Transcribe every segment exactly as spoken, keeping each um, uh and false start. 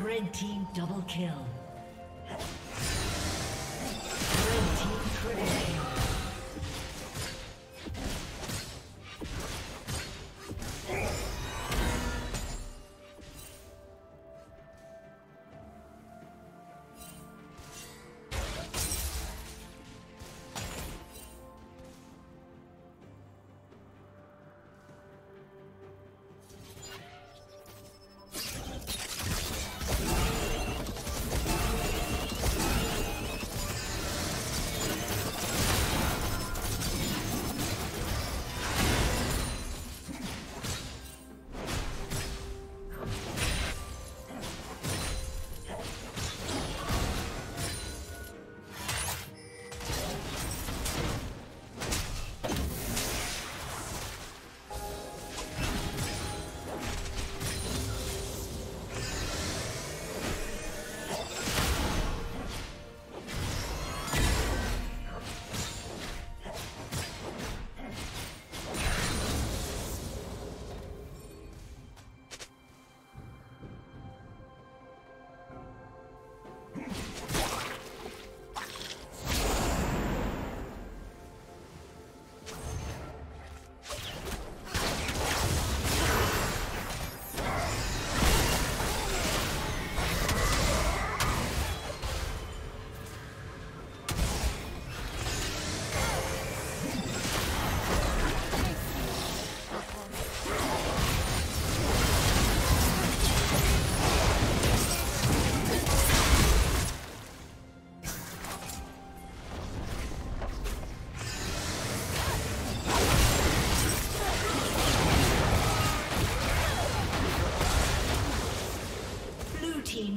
Red team double kill. Red team triple kill.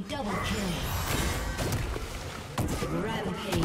Double kill. Rampage.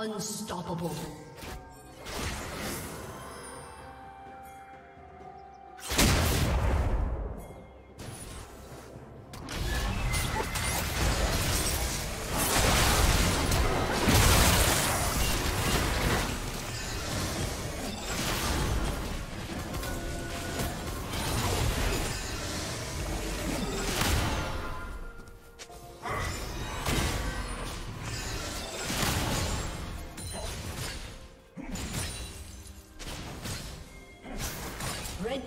Unstoppable. Red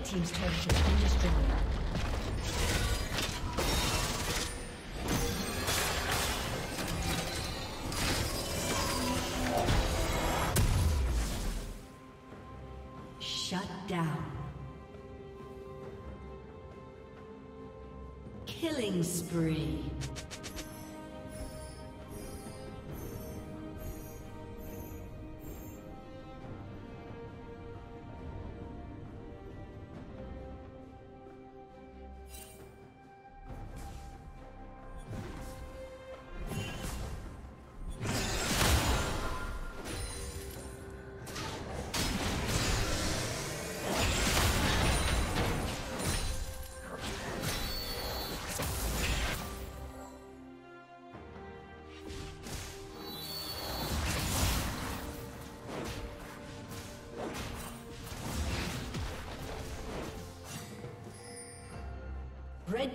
Red team's turret has been destroyed. Spree. Red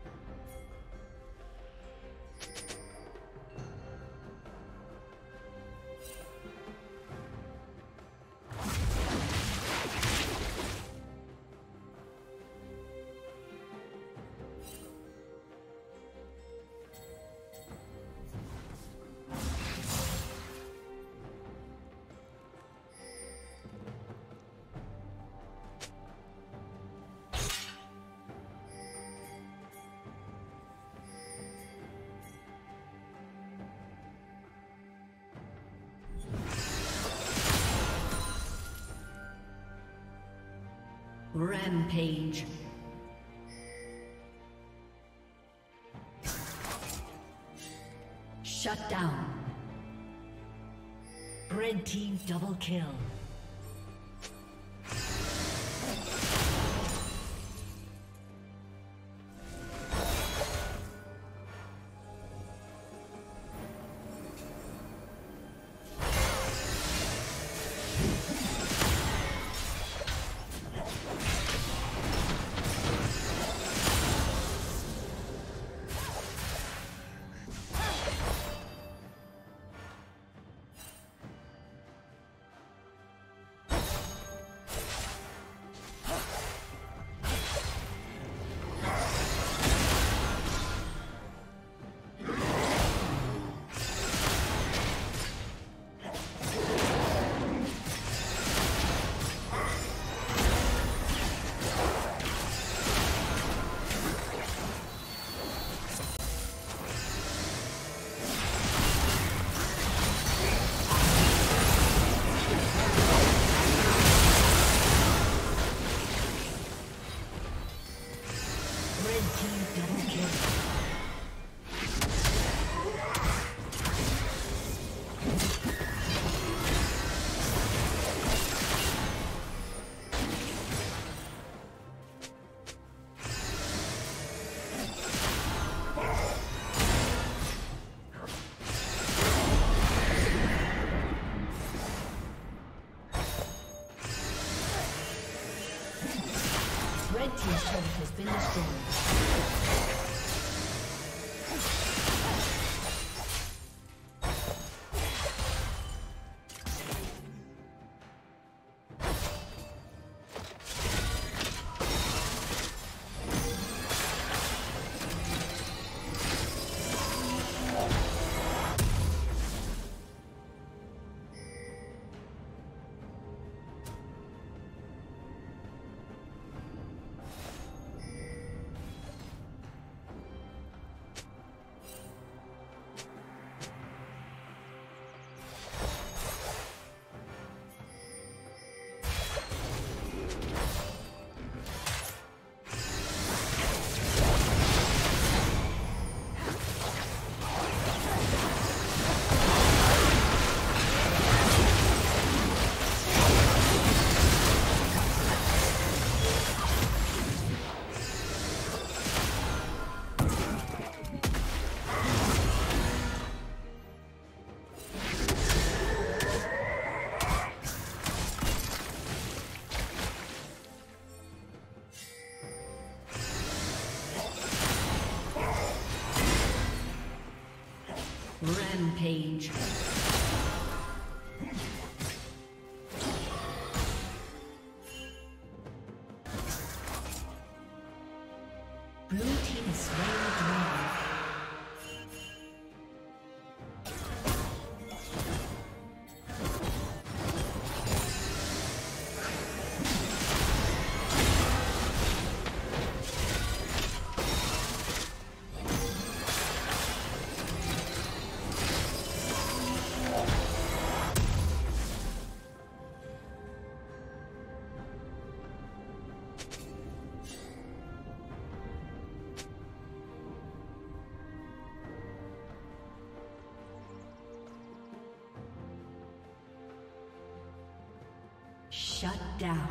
been destroyed. Rampage. Shut down. Red team double kill. Team's turret has been destroyed. Rampage. Shut down.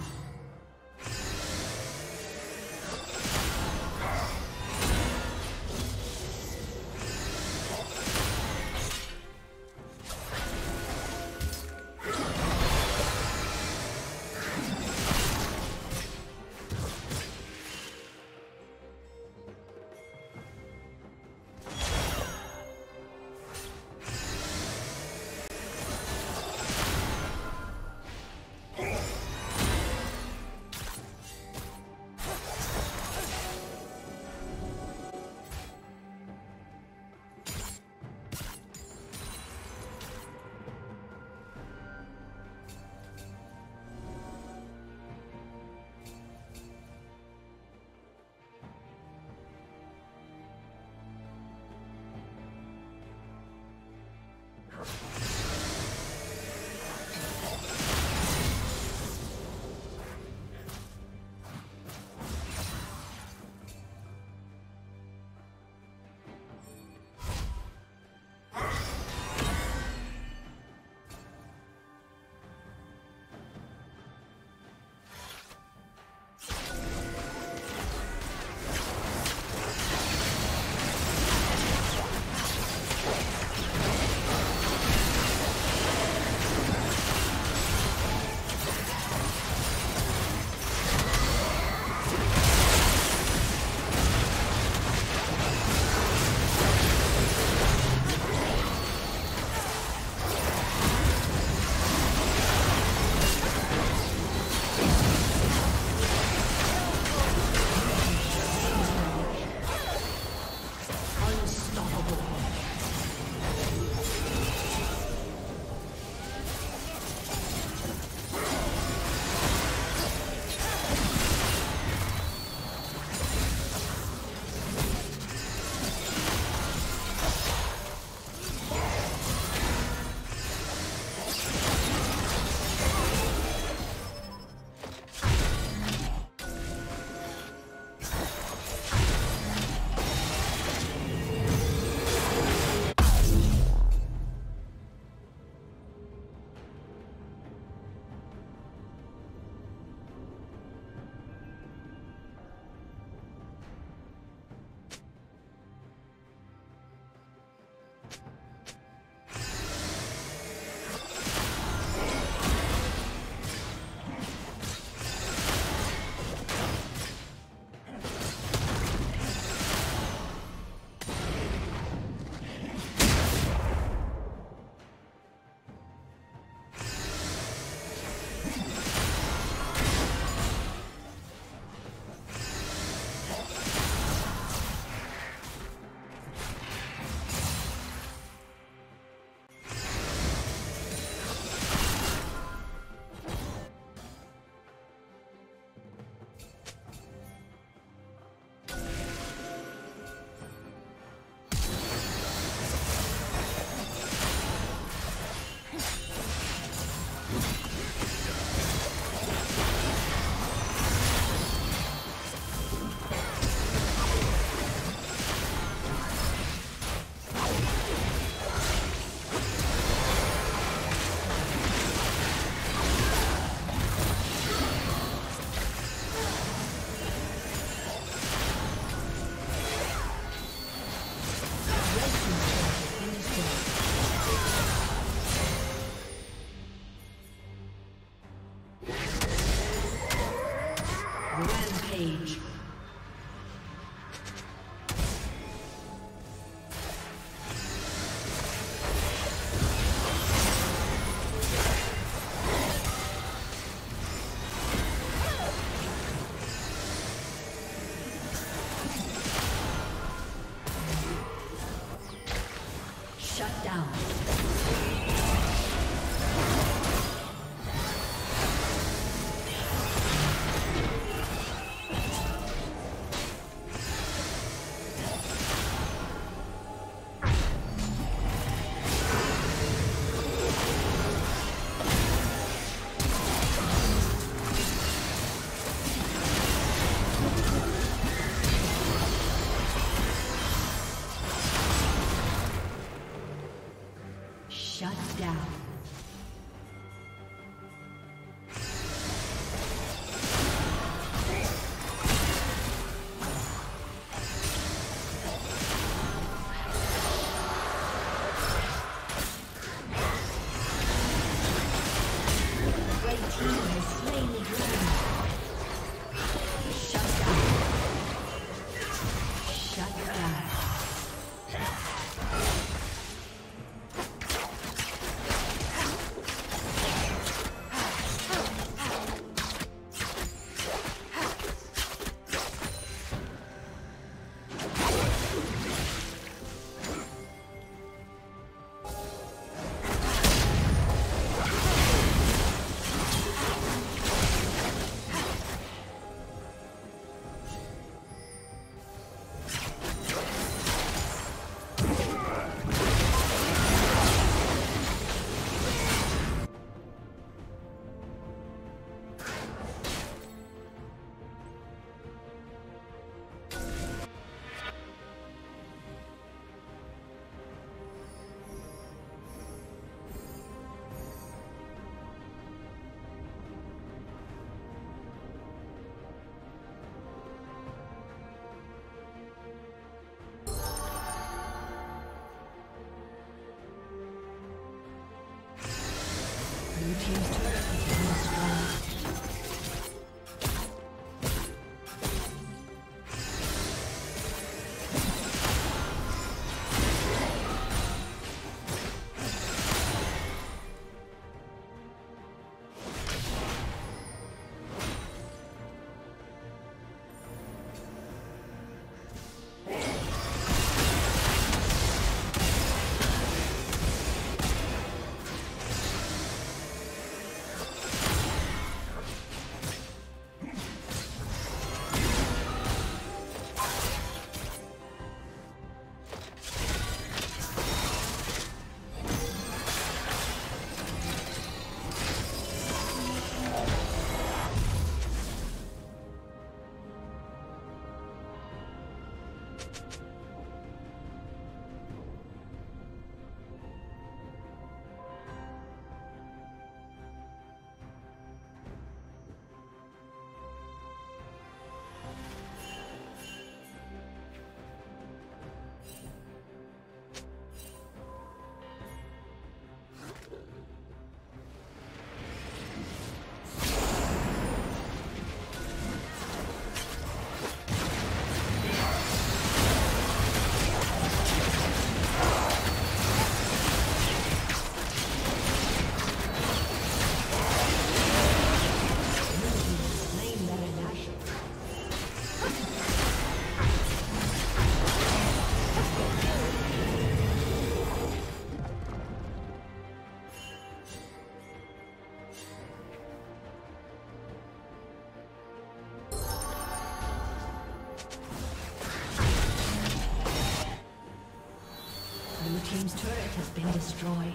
Destroyed.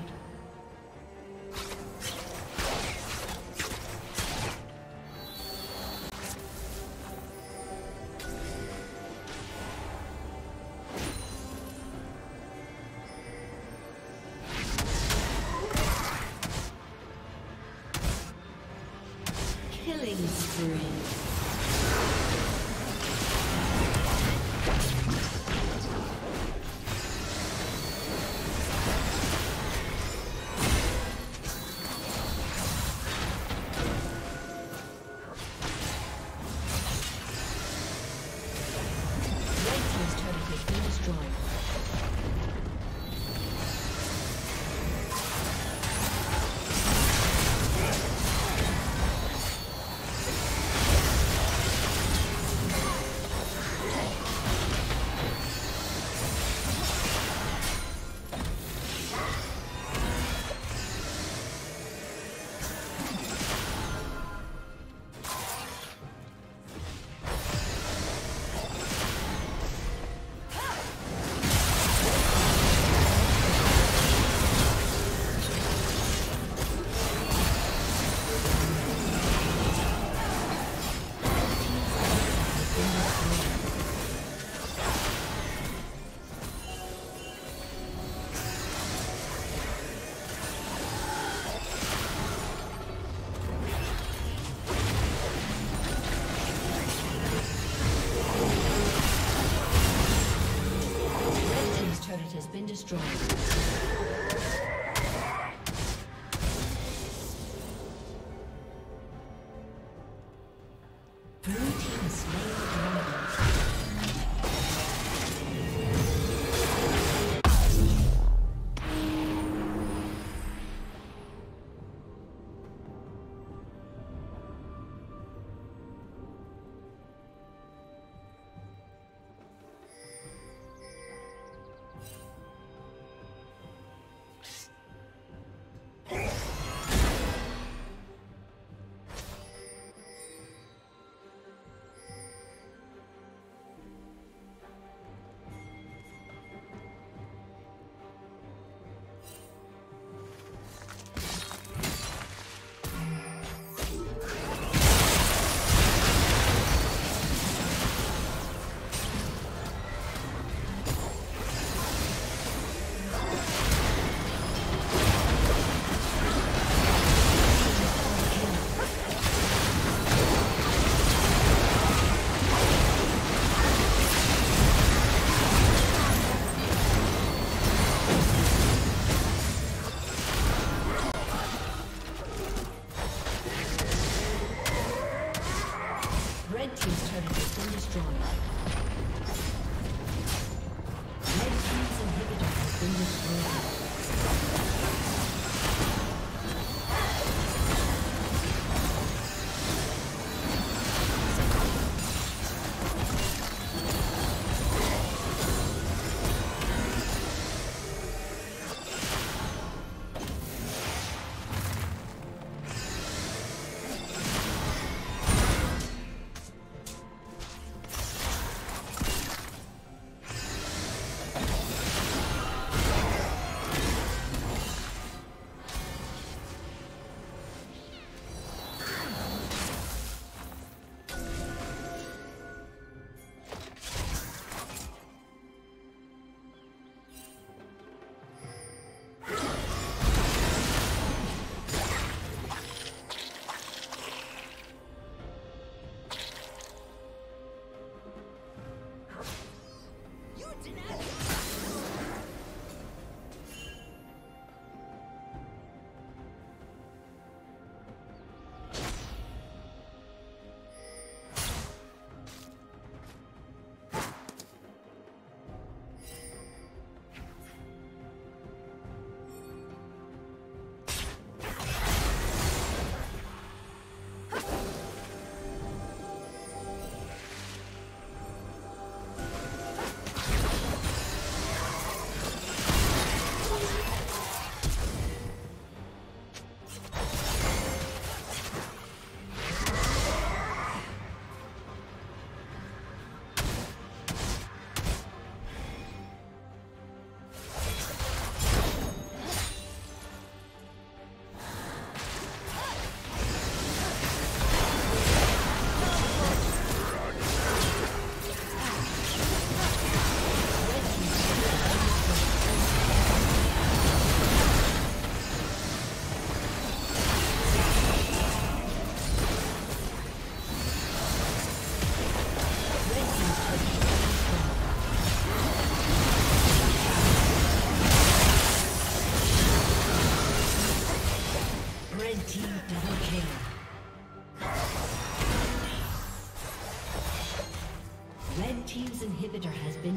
Killing spree. Destroyed. Inhibitor has been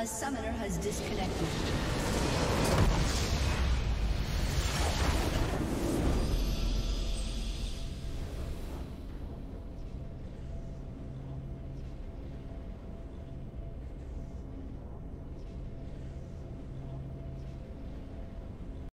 A summoner has disconnected.